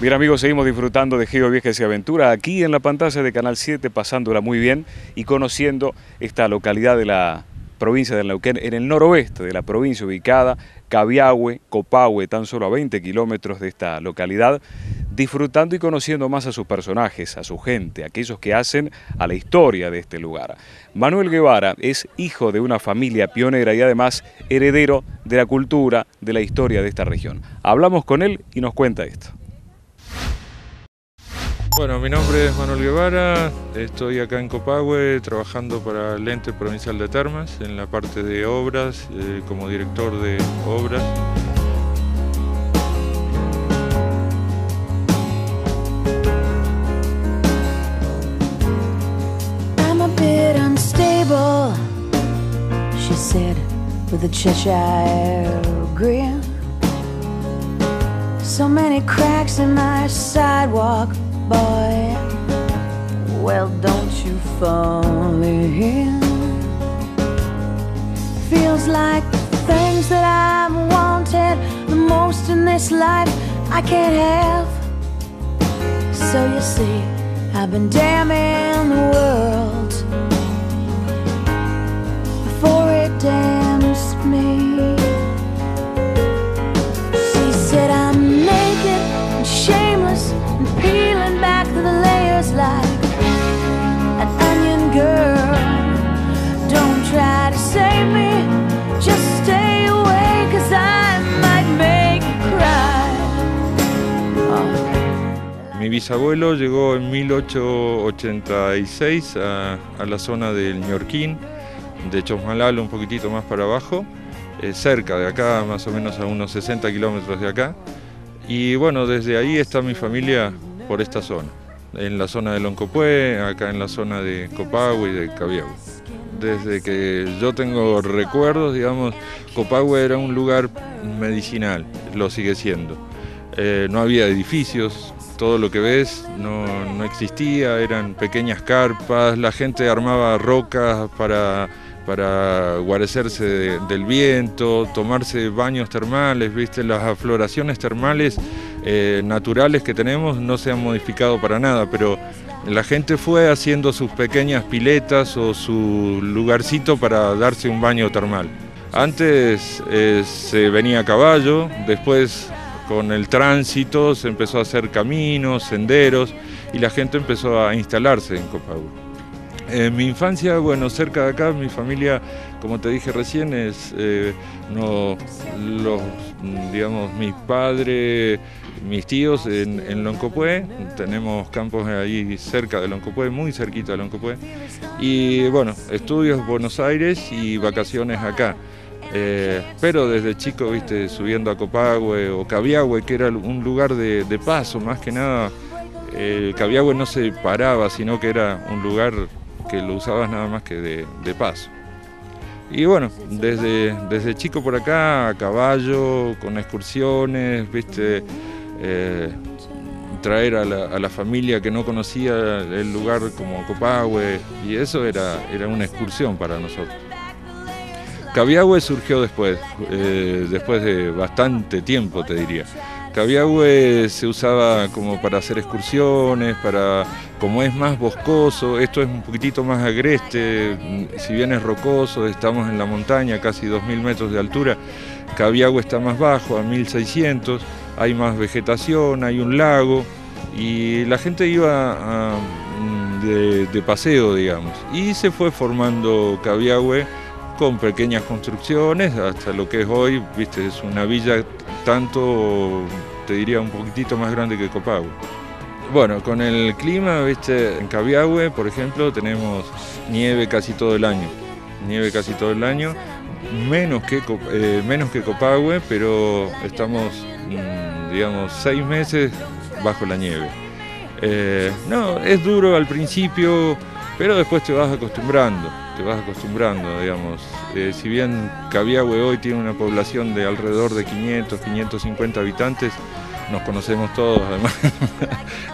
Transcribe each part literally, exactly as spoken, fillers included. Bien amigos, seguimos disfrutando de Geo Viajes y Aventura aquí en la pantalla de Canal siete, pasándola muy bien y conociendo esta localidad de la provincia del Neuquén, en el noroeste de la provincia ubicada, Caviahue, Copahue, tan solo a veinte kilómetros de esta localidad, disfrutando y conociendo más a sus personajes, a su gente, a aquellos que hacen a la historia de este lugar. Manuel Guevara es hijo de una familia pionera y además heredero de la cultura, de la historia de esta región. Hablamos con él y nos cuenta esto. Bueno, mi nombre es Manuel Guevara, estoy acá en Copahue trabajando para el Ente Provincial de Termas en la parte de obras, eh, como director de obras. I'm a bit unstable, she said with a Cheshire grin. So many cracks in my sidewalk. Boy, well, don't you fall in. Feels like the things that I've wanted the most in this life I can't have. So you see, I've been damning the world before it damns me. She said I'm naked and shameless and peeling back the layers like an onion, girl. Don't try to save me, just stay away, cause I might make you cry. Mi bisabuelo llegó en mil ochocientos ochenta y seis a, a la zona del Nyorquín, de Chomalalo, un poquitito más para abajo, eh, cerca de acá, más o menos a unos sesenta kilómetros de acá. Y bueno, desde ahí está mi familia por esta zona, en la zona de Loncopué, acá en la zona de Copahue y de Caviahue. Desde que yo tengo recuerdos, digamos, Copahue era un lugar medicinal, lo sigue siendo. Eh, no había edificios, todo lo que ves no, no existía, eran pequeñas carpas, la gente armaba rocas para... para guarecerse de, del viento, tomarse baños termales, ¿viste? Las afloraciones termales eh, naturales que tenemos no se han modificado para nada, pero la gente fue haciendo sus pequeñas piletas o su lugarcito para darse un baño termal. Antes eh, se venía a caballo, después con el tránsito se empezó a hacer caminos, senderos y la gente empezó a instalarse en Copahue. En mi infancia, bueno, cerca de acá, mi familia, como te dije recién, es, eh, no, los, digamos, mis padres, mis tíos en, en Loncopué, tenemos campos ahí cerca de Loncopué, muy cerquita de Loncopué, y bueno, estudios en Buenos Aires y vacaciones acá. Eh, pero desde chico, viste, subiendo a Copahue o Caviahue, que era un lugar de, de paso, más que nada, eh, Caviahue no se paraba, sino que era un lugar que lo usabas nada más que de, de paso. Y bueno, desde, desde chico por acá, a caballo, con excursiones, viste, eh, traer a la, a la familia que no conocía el lugar como Copahue, y eso era, era una excursión para nosotros. Caviahue surgió después, eh, después de bastante tiempo, te diría. Caviahue se usaba como para hacer excursiones, para, como es más boscoso, esto es un poquitito más agreste, si bien es rocoso, estamos en la montaña, casi dos mil metros de altura, Caviahue está más bajo, a mil seiscientos, hay más vegetación, hay un lago, y la gente iba a, de, de paseo, digamos, y se fue formando Caviahue con pequeñas construcciones, hasta lo que es hoy, viste, es una villa tanto, te diría, un poquitito más grande que Copahue. Bueno, con el clima, viste, en Caviahue, por ejemplo, tenemos nieve casi todo el año, nieve casi todo el año, menos que, eh, menos que Copahue, pero estamos, digamos, seis meses bajo la nieve. Eh, no, es duro al principio, pero después te vas acostumbrando. Te vas acostumbrando, digamos. Eh, si bien Caviahue hoy tiene una población de alrededor de quinientos, quinientos cincuenta habitantes, nos conocemos todos, además,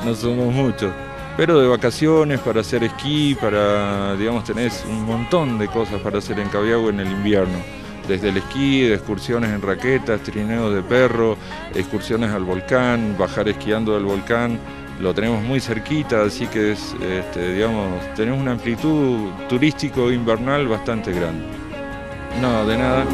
no somos muchos. Pero de vacaciones, para hacer esquí, para, digamos, tenés un montón de cosas para hacer en Caviahue en el invierno. desde el esquí, de excursiones en raquetas, trineos de perro, excursiones al volcán, bajar esquiando del volcán. Lo tenemos muy cerquita, así que es, este, digamos, tenemos una amplitud turístico-invernal bastante grande. No, de nada.